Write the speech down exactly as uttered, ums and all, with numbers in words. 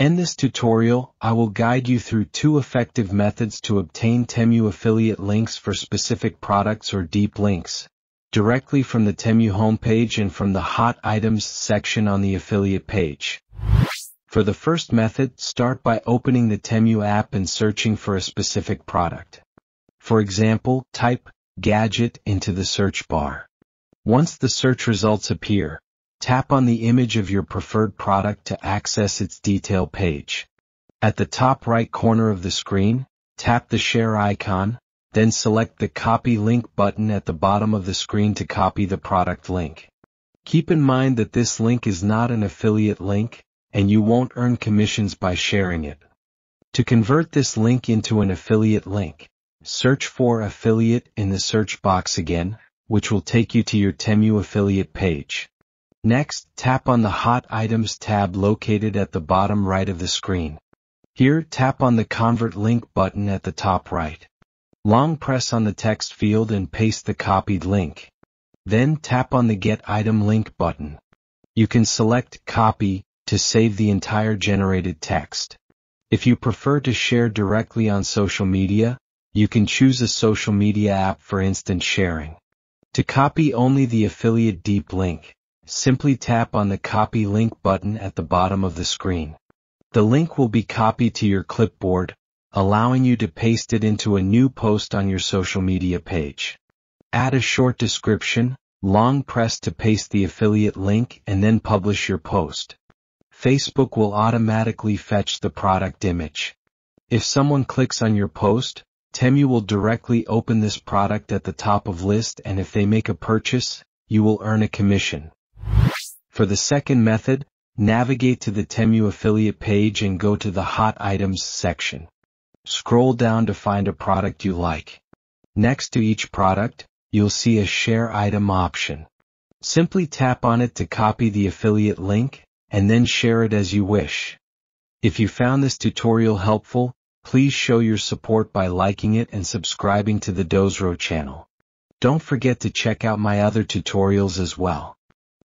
In this tutorial, I will guide you through two effective methods to obtain Temu affiliate links for specific products or deep links, directly from the Temu homepage and from the Hot Items section on the affiliate page. For the first method, start by opening the Temu app and searching for a specific product. For example, type gadget into the search bar. Once the search results appear, tap on the image of your preferred product to access its detail page. At the top right corner of the screen, tap the share icon, then select the copy link button at the bottom of the screen to copy the product link. Keep in mind that this link is not an affiliate link, and you won't earn commissions by sharing it. To convert this link into an affiliate link, search for affiliate in the search box again, which will take you to your Temu affiliate page. Next, tap on the Hot Items tab located at the bottom right of the screen. Here, tap on the Convert Link button at the top right. Long press on the text field and paste the copied link. Then tap on the Get Item Link button. You can select Copy to save the entire generated text. If you prefer to share directly on social media, you can choose a social media app for instant sharing. To copy only the affiliate deep link, simply tap on the Copy Link button at the bottom of the screen. The link will be copied to your clipboard, allowing you to paste it into a new post on your social media page. Add a short description, long press to paste the affiliate link, and then publish your post. Facebook will automatically fetch the product image. If someone clicks on your post, Temu will directly open this product at the top of list, and if they make a purchase, you will earn a commission. For the second method, navigate to the Temu affiliate page and go to the Hot Items section. Scroll down to find a product you like. Next to each product, you'll see a Share Item option. Simply tap on it to copy the affiliate link, and then share it as you wish. If you found this tutorial helpful, please show your support by liking it and subscribing to the Dozro channel. Don't forget to check out my other tutorials as well.